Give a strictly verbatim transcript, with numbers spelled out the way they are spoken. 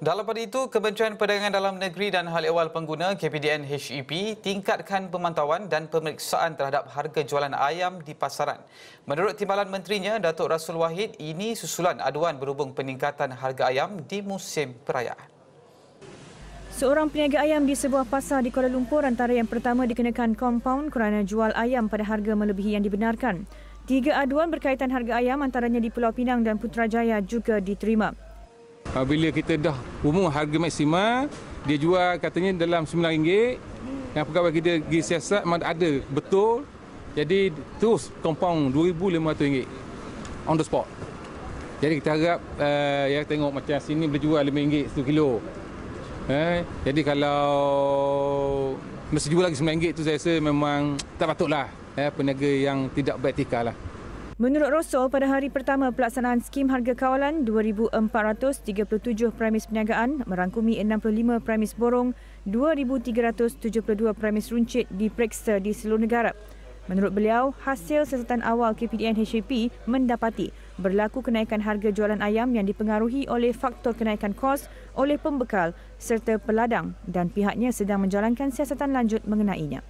Dalam pada itu, Kementerian Perdagangan Dalam Negeri dan Hal Ehwal Pengguna K P D N H E P tingkatkan pemantauan dan pemeriksaan terhadap harga jualan ayam di pasaran. Menurut timbalan menterinya, Datuk Rosol Wahid, ini susulan aduan berhubung peningkatan harga ayam di musim perayaan. Seorang peniaga ayam di sebuah pasar di Kuala Lumpur antara yang pertama dikenakan kompaun kerana jual ayam pada harga melebihi yang dibenarkan. Tiga aduan berkaitan harga ayam antaranya di Pulau Pinang dan Putrajaya juga diterima. Bila kita dah umum harga maksima, dia jual katanya dalam sembilan ringgit. Yang pegawai kita pergi siasat, ada betul. Jadi terus compound dua ribu lima ratus ringgit on the spot. Jadi kita harap, uh, ya tengok macam sini boleh jual lima ringgit satu kilo. Eh, jadi kalau mesti jual lagi sembilan ringgit tu saya rasa memang tak patutlah. Eh, peniaga yang tidak bertikalah. Menurut Rosol, pada hari pertama pelaksanaan skim harga kawalan, dua ribu empat ratus tiga puluh tujuh premis perniagaan merangkumi enam puluh lima premis borong, dua ribu tiga ratus tujuh puluh dua premis runcit diperiksa di seluruh negara. Menurut beliau, hasil siasatan awal K P D N H E P mendapati berlaku kenaikan harga jualan ayam yang dipengaruhi oleh faktor kenaikan kos oleh pembekal serta peladang dan pihaknya sedang menjalankan siasatan lanjut mengenainya.